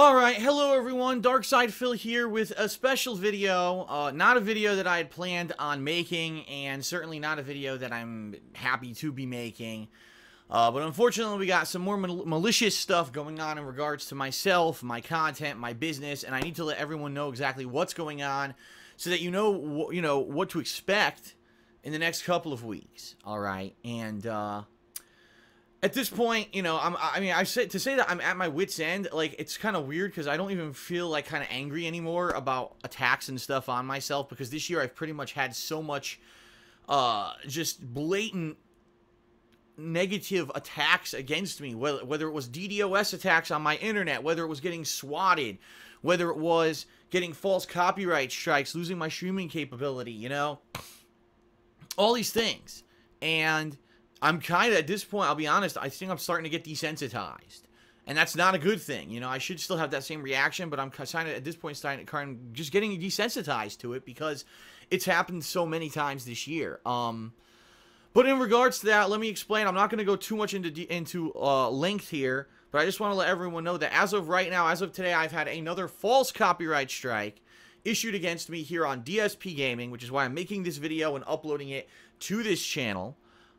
Alright, hello everyone, Darkside Phil here with a special video, not a video that I had planned on making, and certainly not a video that I'm happy to be making, but unfortunately we got some more malicious stuff going on in regards to myself, my content, my business, and I need to let everyone know exactly what's going on, so that you know what to expect in the next couple of weeks, alright, and, at this point, you know, I mean, to say that I'm at my wit's end, like, it's kind of weird because I don't even feel, like, kind of angry anymore about attacks and stuff on myself because this year I've pretty much had so much, just blatant negative attacks against me, whether it was DDoS attacks on my internet, whether it was getting swatted, whether it was getting false copyright strikes, losing my streaming capability, you know, all these things, and I'm kind of, at this point, I'll be honest, I think I'm starting to get desensitized. And that's not a good thing, you know, I should still have that same reaction, but I'm kind of, at this point, just getting desensitized to it because it's happened so many times this year. But in regards to that, let me explain, I'm not going to go too much into length here, but I just want to let everyone know that as of right now, as of today, I've had another false copyright strike issued against me here on DSP Gaming, which is why I'm making this video and uploading it to this channel.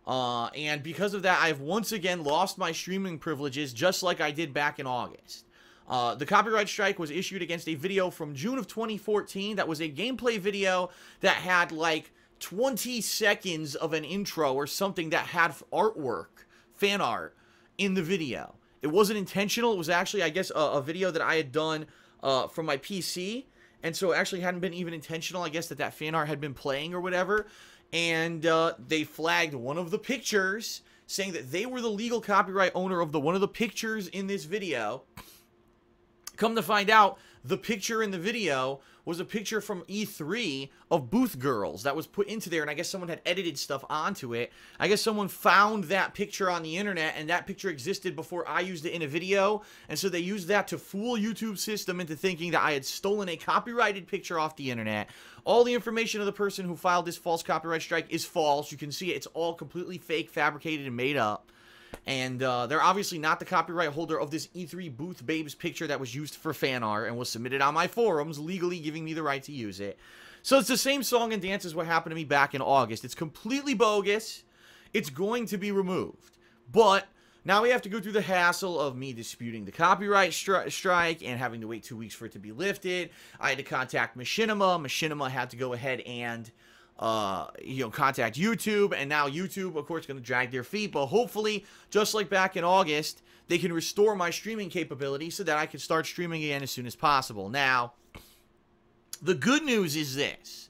And because of that, I've once again lost my streaming privileges just like I did back in August. The copyright strike was issued against a video from June of 2014 that was a gameplay video that had like 20 seconds of an intro or something that had artwork, fan art, in the video. It wasn't intentional, it was actually, I guess, a video that I had done from my PC, and so it actually hadn't been even intentional, I guess, that fan art had been playing or whatever. And they flagged one of the pictures, saying that they were the legal copyright owner of one of the pictures in this video. Come to find out, the picture in the video was a picture from E3 of booth girls that was put into there, and I guess someone had edited stuff onto it. I guess someone found that picture on the internet, and that picture existed before I used it in a video, and so they used that to fool YouTube's system into thinking that I had stolen a copyrighted picture off the internet. All the information of the person who filed this false copyright strike is false. You can see it's all completely fake, fabricated, and made up. And they're obviously not the copyright holder of this E3 Booth Babes picture that was used for fan art and was submitted on my forums, legally giving me the right to use it. So it's the same song and dance as what happened to me back in August. It's completely bogus. It's going to be removed. But now we have to go through the hassle of me disputing the copyright strike and having to wait 2 weeks for it to be lifted. I had to contact Machinima. Machinima had to go ahead and you know, contact YouTube, and now YouTube, of course, going to drag their feet, but hopefully, just like back in August, they can restore my streaming capability so that I can start streaming again as soon as possible. Now, the good news is this.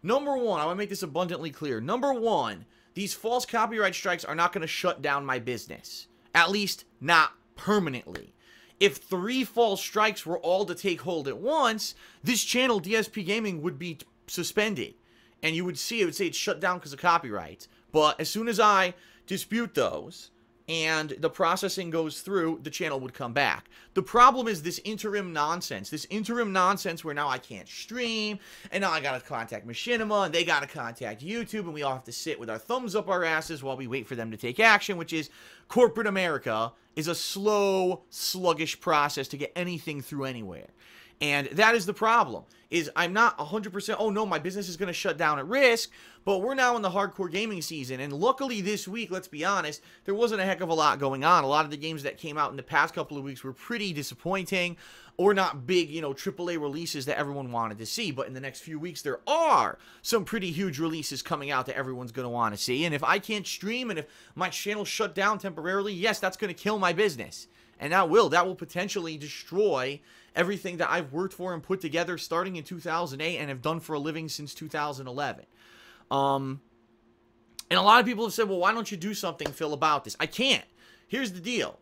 Number one, I want to make this abundantly clear. Number one, these false copyright strikes are not going to shut down my business, at least not permanently. If 3 false strikes were all to take hold at once, this channel, DSP Gaming, would be suspended. And you would see, it would say it's shut down because of copyright. But as soon as I dispute those and the processing goes through, the channel would come back. The problem is this interim nonsense. This interim nonsense where now I can't stream, and now I gotta contact Machinima, and they gotta contact YouTube, and we all have to sit with our thumbs up our asses while we wait for them to take action, which is corporate America is a slow, sluggish process to get anything through anywhere. And that is the problem, is I'm not 100%, oh no, my business is going to shut down at risk, but we're now in the hardcore gaming season, and luckily this week, let's be honest, there wasn't a heck of a lot going on. A lot of the games that came out in the past couple of weeks were pretty disappointing, or not big, you know, AAA releases that everyone wanted to see, but in the next few weeks there are some pretty huge releases coming out that everyone's going to want to see, and if I can't stream, and if my channel shut down temporarily, yes, that's going to kill my business. And that will potentially destroy everything that I've worked for and put together starting in 2008 and have done for a living since 2011. And a lot of people have said, well, why don't you do something, Phil, about this? I can't. Here's the deal.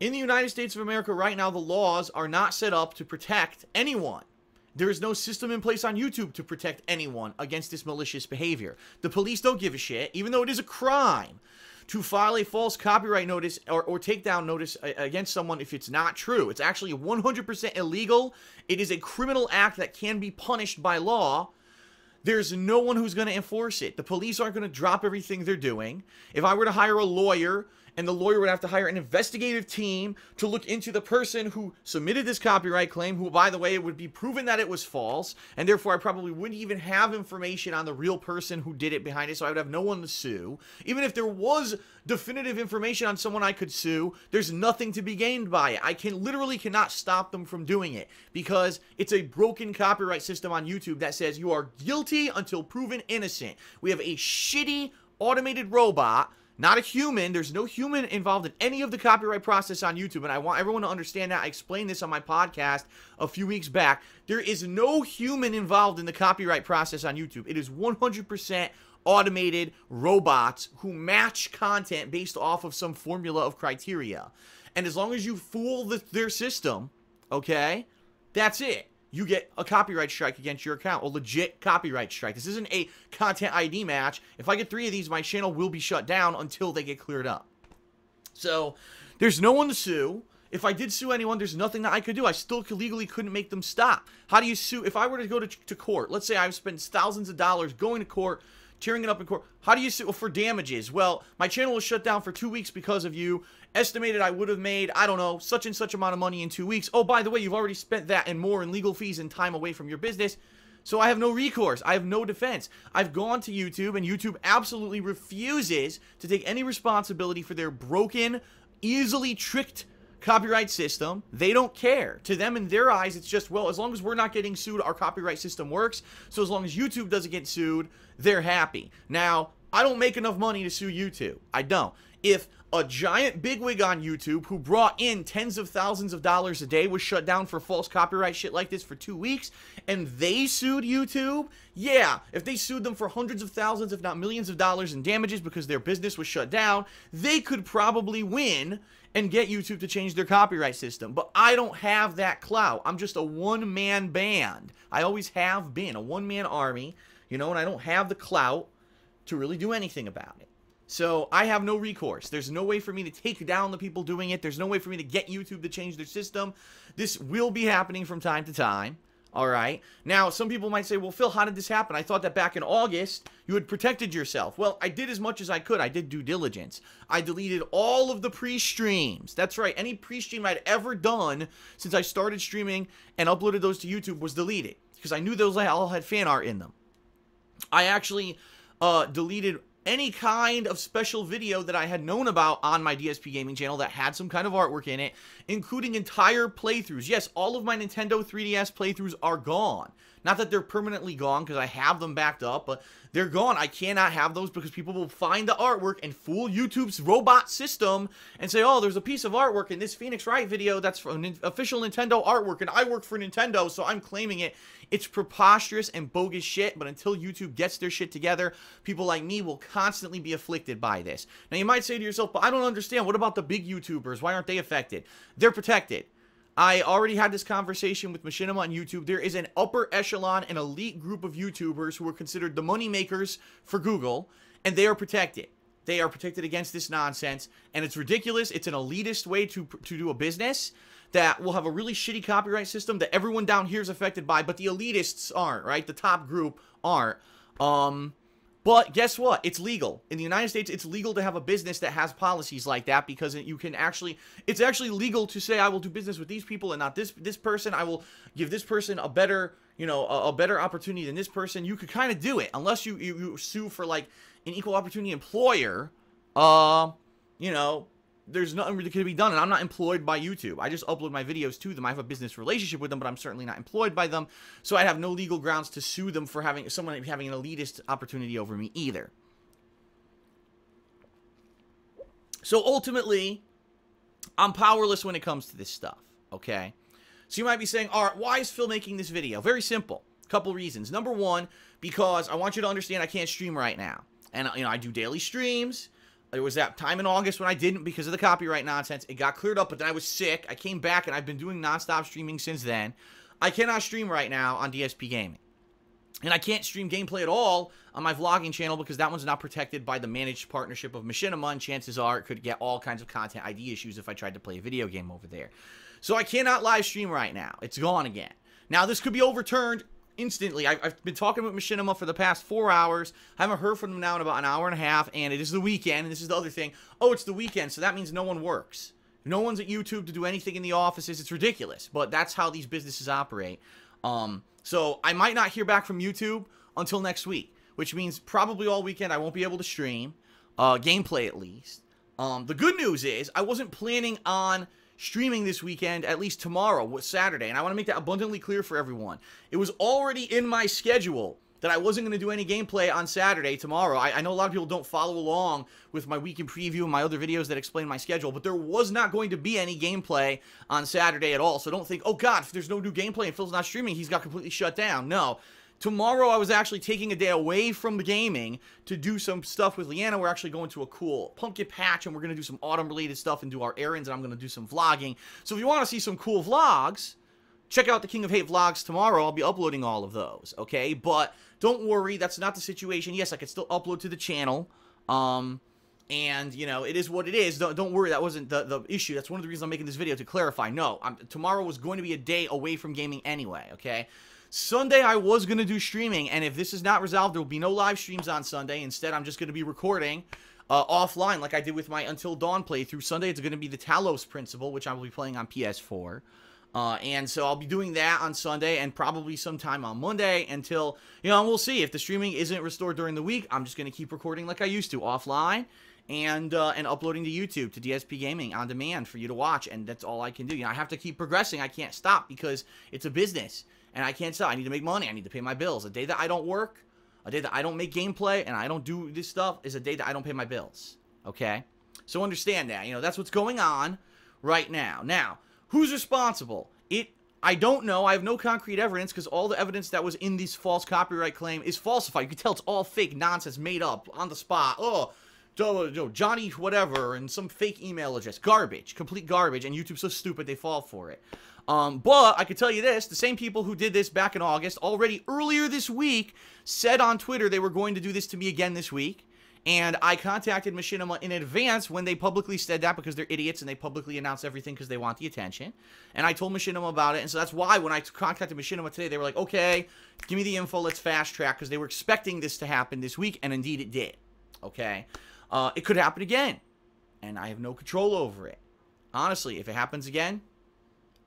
In the United States of America right now, the laws are not set up to protect anyone. There is no system in place on YouTube to protect anyone against this malicious behavior. The police don't give a shit, even though it is a crime to file a false copyright notice or takedown notice against someone if it's not true. It's actually 100% illegal. It is a criminal act that can be punished by law. There's no one who's going to enforce it. The police aren't going to drop everything they're doing. If I were to hire a lawyer and the lawyer would have to hire an investigative team to look into the person who submitted this copyright claim, who, by the way, it would be proven that it was false, and therefore I probably wouldn't even have information on the real person who did it behind it, so I would have no one to sue. Even if there was definitive information on someone I could sue, there's nothing to be gained by it. I can literally cannot stop them from doing it, because it's a broken copyright system on YouTube that says you are guilty until proven innocent. We have a shitty automated robot, not a human. There's no human involved in any of the copyright process on YouTube, and I want everyone to understand that. I explained this on my podcast a few weeks back. There is no human involved in the copyright process on YouTube. It is 100% automated robots who match content based off of some formula of criteria. And as long as you fool their system, okay, that's it. You get a copyright strike against your account, a legit copyright strike. This isn't a content ID match. If I get 3 of these, my channel will be shut down until they get cleared up. So there's no one to sue. If I did sue anyone, there's nothing that I could do. I still legally couldn't make them stop. How do you sue? If I were to go to court, let's say I've spent thousands of dollars going to court, tearing it up in court. How do you sue? Well, for damages. Well, my channel was shut down for 2 weeks because of you. Estimated I would have made, I don't know, such and such amount of money in 2 weeks. Oh, by the way, you've already spent that and more in legal fees and time away from your business. So I have no recourse. I have no defense. I've gone to YouTube, and YouTube absolutely refuses to take any responsibility for their broken, easily tricked copyright system. They don't care. To them, in their eyes, it's just, well, as long as we're not getting sued, our copyright system works. So as long as YouTube doesn't get sued, they're happy. Now, I don't make enough money to sue YouTube. I don't. If a giant bigwig on YouTube who brought in tens of thousands of dollars a day was shut down for false copyright shit like this for 2 weeks, and they sued YouTube, yeah, if they sued them for hundreds of thousands, if not millions of dollars in damages because their business was shut down, they could probably win and get YouTube to change their copyright system. But I don't have that clout. I'm just a one-man band. I always have been a one-man army, you know, and I don't have the clout to really do anything about it. So I have no recourse. There's no way for me to take down the people doing it. There's no way for me to get YouTube to change their system. This will be happening from time to time. All right. Now, some people might say, well, Phil, how did this happen? I thought that back in August, you had protected yourself. Well, I did as much as I could. I did due diligence. I deleted all of the pre-streams. That's right. Any pre-stream I'd ever done since I started streaming and uploaded those to YouTube was deleted, because I knew those all had fan art in them. I actually deleted any kind of special video that I had known about on my DSP Gaming channel that had some kind of artwork in it, including entire playthroughs. Yes, all of my Nintendo 3DS playthroughs are gone. Not that they're permanently gone, because I have them backed up, but they're gone. I cannot have those because people will find the artwork and fool YouTube's robot system and say, oh, there's a piece of artwork in this Phoenix Wright video that's from an official Nintendo artwork, and I work for Nintendo, so I'm claiming it. It's preposterous and bogus shit, but until YouTube gets their shit together, people like me will constantly be afflicted by this. Now, you might say to yourself, but I don't understand. What about the big YouTubers? Why aren't they affected? They're protected. I already had this conversation with Machinima on YouTube. There is an upper echelon and elite group of YouTubers who are considered the money makers for Google, and they are protected. They are protected against this nonsense, and it's ridiculous. It's an elitist way to do a business that will have a really shitty copyright system that everyone down here is affected by, but the elitists aren't, right? The top group aren't. But guess what? It's legal. In the United States, it's legal to have a business that has policies like that, because you can actually, it's actually legal to say, I will do business with these people and not this person. I will give this person a better, you know, a better opportunity than this person. You could kind of do it, unless you sue for like an equal opportunity employer. You know, there's nothing really could be done, and I'm not employed by YouTube. I just upload my videos to them. I have a business relationship with them, but I'm certainly not employed by them, so I have no legal grounds to sue them for having someone having an elitist opportunity over me either. So ultimately, I'm powerless when it comes to this stuff, okay? So you might be saying, all right, why is Phil making this video? Very simple. Couple reasons. Number one, because I want you to understand I can't stream right now. And, you know, I do daily streams. There was that time in August when I didn't because of the copyright nonsense. It got cleared up, but then I was sick. I came back, and I've been doing nonstop streaming since then. I cannot stream right now on DSP Gaming. And I can't stream gameplay at all on my vlogging channel because that one's not protected by the managed partnership of Machinima, and chances are it could get all kinds of content ID issues if I tried to play a video game over there. So I cannot live stream right now. It's gone again. Now, this could be overturned instantly. I've been talking with Machinima for the past 4 hours. I haven't heard from him now in about an hour and a half, and it is the weekend, and this is the other thing. Oh, it's the weekend, so that means no one works. No one's at YouTube to do anything in the offices. It's ridiculous, but that's how these businesses operate. So I might not hear back from YouTube until next week, which means probably all weekend I won't be able to stream, gameplay at least. The good news is I wasn't planning on streaming this weekend, at least tomorrow, was Saturday, and I want to make that abundantly clear for everyone. It was already in my schedule that I wasn't going to do any gameplay on Saturday, tomorrow. I know a lot of people don't follow along with my weekend preview and my other videos that explain my schedule, but there was not going to be any gameplay on Saturday at all, so don't think, oh god, if there's no new gameplay and Phil's not streaming, he's got completely shut down. No. Tomorrow I was actually taking a day away from the gaming to do some stuff with Leanna. We're actually going to a cool pumpkin patch, and we're going to do some autumn-related stuff and do our errands, and I'm going to do some vlogging. So if you want to see some cool vlogs, check out the King of Hate vlogs tomorrow. I'll be uploading all of those, okay? But don't worry, that's not the situation. Yes, I could still upload to the channel, and, you know, it is what it is. Don't worry, that wasn't the issue. That's one of the reasons I'm making this video, to clarify. No, tomorrow was going to be a day away from gaming anyway, okay? Sunday, I was going to do streaming, and if this is not resolved, there will be no live streams on Sunday. Instead, I'm just going to be recording offline like I did with my Until Dawn playthrough. Sunday, it's going to be the Talos Principle, which I will be playing on PS4. And so I'll be doing that on Sunday and probably sometime on Monday until, you know, and we'll see. If the streaming isn't restored during the week, I'm just going to keep recording like I used to, offline. And uploading to YouTube, to DSP Gaming on demand for you to watch, and that's all I can do. You know, I have to keep progressing. I can't stop because it's a business, and I can't stop. I need to make money. I need to pay my bills. A day that I don't work, a day that I don't make gameplay, and I don't do this stuff is a day that I don't pay my bills, okay? So understand that. You know, that's what's going on right now. Now, who's responsible? I don't know. I have no concrete evidence because all the evidence that was in this false copyright claim is falsified. You can tell it's all fake nonsense made up on the spot. Oh, Johnny whatever and some fake email address. Garbage. Complete garbage. And YouTube's so stupid they fall for it. But I can tell you this. The same people who did this back in August already earlier this week said on Twitter they were going to do this to me again this week. And I contacted Machinima in advance when they publicly said that because they're idiots and they publicly announce everything because they want the attention. And I told Machinima about it. And so that's why when I contacted Machinima today, they were like, okay, give me the info. Let's fast track because they were expecting this to happen this week. And indeed it did. Okay. It could happen again, and I have no control over it. Honestly, if it happens again,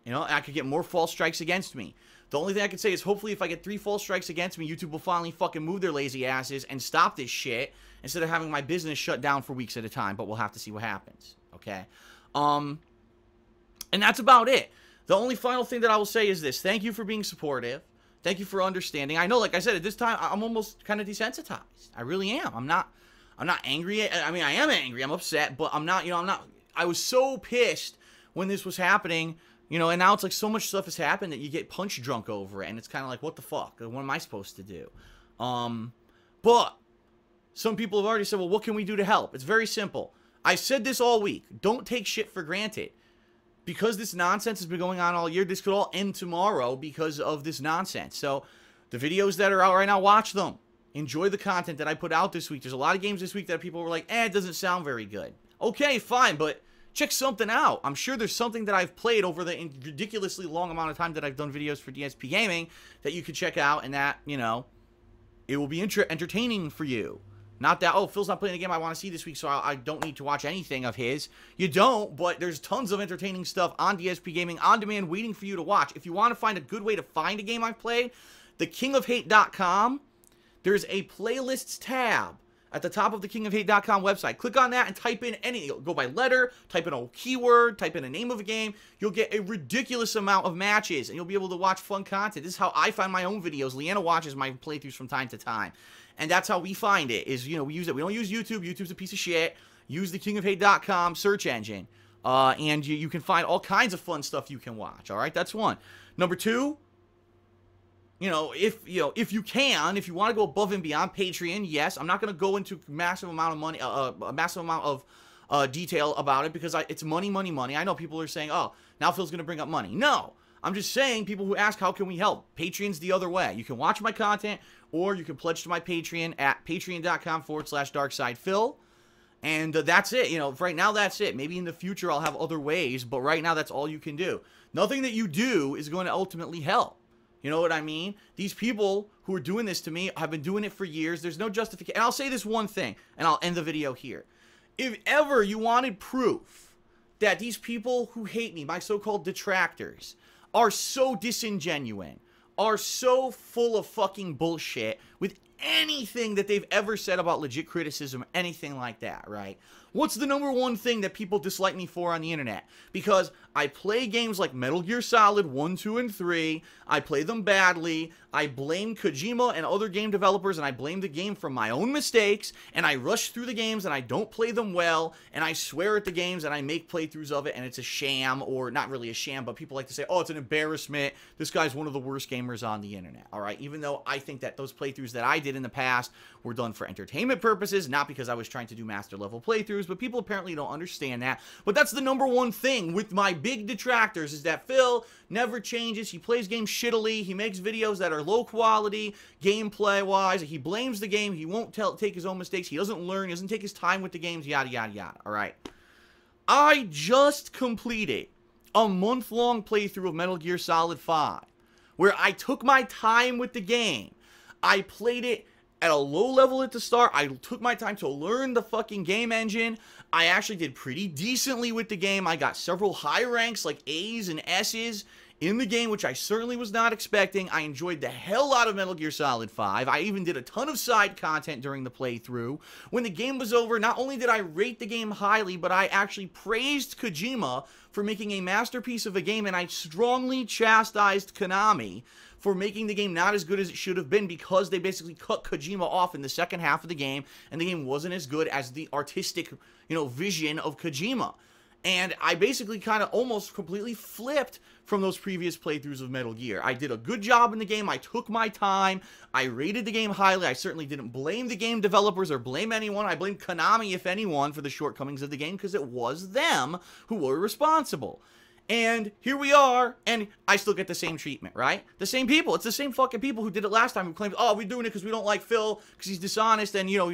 you know, I could get more false strikes against me. The only thing I can say is hopefully if I get 3 false strikes against me, YouTube will finally fucking move their lazy asses and stop this shit instead of having my business shut down for weeks at a time, but we'll have to see what happens, okay? And that's about it. The only final thing that I will say is this. Thank you for being supportive. Thank you for understanding. I know, like I said, at this time, I'm almost kind of desensitized. I really am. I'm not angry. I mean, I am angry. I'm upset, but I'm not, you know, I was so pissed when this was happening, you know, and now it's like so much stuff has happened that you get punch drunk over it, and it's kind of like, what the fuck? What am I supposed to do? But some people have already said, well, what can we do to help? It's very simple. I said this all week. Don't take shit for granted. Because this nonsense has been going on all year, this could all end tomorrow because of this nonsense. So the videos that are out right now, watch them. Enjoy the content that I put out this week. There's a lot of games this week that people were like, eh, it doesn't sound very good. Okay, fine, but check something out. I'm sure there's something that I've played over the ridiculously long amount of time that I've done videos for DSP Gaming that you could check out and that, you know, it will be entertaining for you. Not that, oh, Phil's not playing a game I want to see this week, so I don't need to watch anything of his. You don't, but there's tons of entertaining stuff on DSP Gaming on demand waiting for you to watch. If you want to find a good way to find a game I've played, thekingofhate.com. There's a playlists tab at the top of the thekingofhate.com website. Click on that and type in any, go by letter, type in a keyword, type in a name of a game. You'll get a ridiculous amount of matches and you'll be able to watch fun content. This is how I find my own videos. Leanna watches my playthroughs from time to time. And that's how we find it is, you know, we use it. We don't use YouTube. YouTube's a piece of shit. Use the thekingofhate.com search engine. And you can find all kinds of fun stuff you can watch. All right, that's one. Number two. You know, if you can, if you want to go above and beyond Patreon, yes, I'm not going to go into massive amount of money, a massive amount of detail about it because it's money, money, money. I know people are saying, oh, now Phil's going to bring up money. No, I'm just saying people who ask, how can we help? Patreon's the other way. You can watch my content or you can pledge to my Patreon at patreon.com/darksidephil. And that's it. You know, right now, that's it. Maybe in the future, I'll have other ways, but right now, that's all you can do. Nothing that you do is going to ultimately help. You know what I mean? These people who are doing this to me have been doing it for years. There's no justification. And I'll say this one thing, and I'll end the video here. If ever you wanted proof that these people who hate me, my so-called detractors, are so disingenuous, are so full of fucking bullshit with anything that they've ever said about legit criticism, anything like that, right? What's the #1 thing that people dislike me for on the internet? Because I play games like Metal Gear Solid 1, 2, and 3. I play them badly. I blame Kojima and other game developers, and I blame the game for my own mistakes, and I rush through the games, and I don't play them well, and I swear at the games, and I make playthroughs of it, and it's a sham, or not really a sham, but people like to say, oh, it's an embarrassment. This guy's one of the worst gamers on the internet, all right? Even though I think that those playthroughs that I did in the past were done for entertainment purposes, not because I was trying to do master-level playthroughs, but people apparently don't understand that. But that's the #1 thing with my big detractors, is that Phil never changes. He plays games shittily. He makes videos that are low quality gameplay-wise. He blames the game. He won't take his own mistakes. He doesn't learn. He doesn't take his time with the games, yada, yada, yada. All right. I just completed a month-long playthrough of Metal Gear Solid 5, where I took my time with the game. I played it at a low level at the start. I took my time to learn the fucking game engine. I actually did pretty decently with the game. I got several high ranks like A's and S's in the game, which I certainly was not expecting. I enjoyed the hell out of Metal Gear Solid 5. I even did a ton of side content during the playthrough. When the game was over, not only did I rate the game highly, but I actually praised Kojima for making a masterpiece of a game, and I strongly chastised Konami for making the game not as good as it should have been, because they basically cut Kojima off in the second half of the game, and the game wasn't as good as the artistic, you know, vision of Kojima. And I basically kind of almost completely flipped from those previous playthroughs of Metal Gear. I did a good job in the game. I took my time. I rated the game highly. I certainly didn't blame the game developers or blame anyone. I blamed Konami, if anyone, for the shortcomings of the game, because it was them who were responsible. And here we are, and I still get the same treatment, right? The same people. It's the same fucking people who did it last time, who claimed, oh, we're doing it because we don't like Phil, because he's dishonest, and, you know,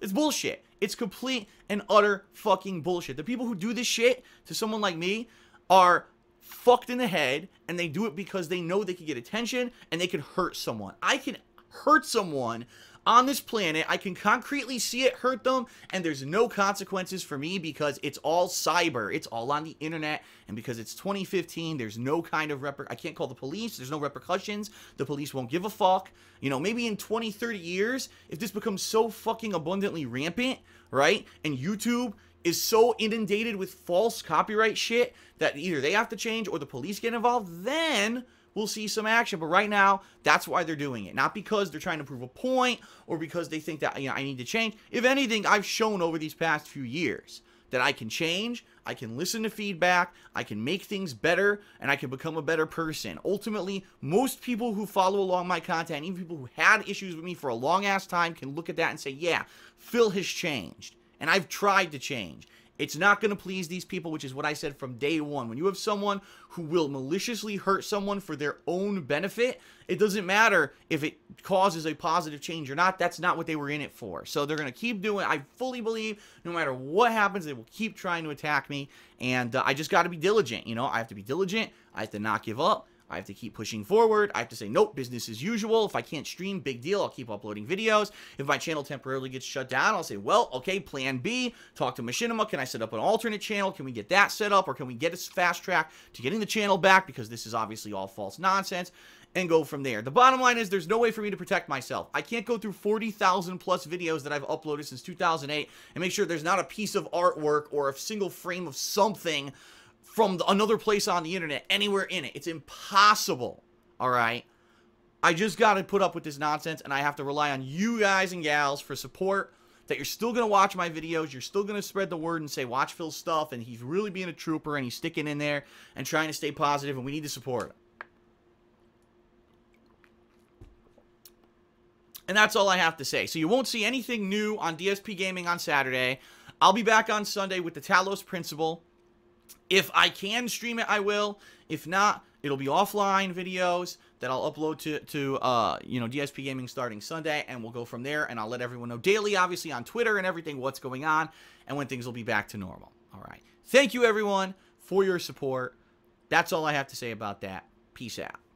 it's bullshit. It's complete and utter fucking bullshit. The people who do this shit to someone like me are fucked in the head, and they do it because they know they can get attention, and they can hurt someone. I can hurt someone on this planet. I can concretely see it hurt them, and there's no consequences for me, because it's all cyber, it's all on the internet, and because it's 2015, there's no kind of I can't call the police. There's no repercussions. The police won't give a fuck. You know, maybe in 20-30 years, if this becomes so fucking abundantly rampant, right, and YouTube is so inundated with false copyright shit that either they have to change or the police get involved, then we'll see some action. But right now, that's why they're doing it. Not because they're trying to prove a point or because they think that, you know, I need to change. If anything, I've shown over these past few years that I can change, I can listen to feedback, I can make things better, and I can become a better person. Ultimately, most people who follow along my content, even people who had issues with me for a long-ass time, can look at that and say, yeah, Phil has changed, and I've tried to change. It's not going to please these people, which is what I said from day one. When you have someone who will maliciously hurt someone for their own benefit, it doesn't matter if it causes a positive change or not. That's not what they were in it for. So they're going to keep doing it. I fully believe no matter what happens, they will keep trying to attack me. And I just got to be diligent. You know, I have to be diligent. I have to not give up. I have to keep pushing forward. I have to say, nope, business as usual. If I can't stream, big deal. I'll keep uploading videos. If my channel temporarily gets shut down, I'll say, well, okay, plan B. Talk to Machinima. Can I set up an alternate channel? Can we get that set up? Or can we get a fast track to getting the channel back? Because this is obviously all false nonsense. And go from there. The bottom line is there's no way for me to protect myself. I can't go through 40,000 plus videos that I've uploaded since 2008 and make sure there's not a piece of artwork or a single frame of something from another place on the internet, anywhere in it. It's impossible, all right? I just got to put up with this nonsense, and I have to rely on you guys and gals for support, that you're still going to watch my videos, you're still going to spread the word and say, watch Phil's stuff, and he's really being a trooper, and he's sticking in there and trying to stay positive, and we need to support him. And that's all I have to say. So you won't see anything new on DSP Gaming on Saturday. I'll be back on Sunday with the Talos Principle. If I can stream it, I will. If not, it'll be offline videos that I'll upload to you know, DSP Gaming starting Sunday, and we'll go from there, and I'll let everyone know daily, obviously, on Twitter and everything, what's going on, and when things will be back to normal. All right. Thank you, everyone, for your support. That's all I have to say about that. Peace out.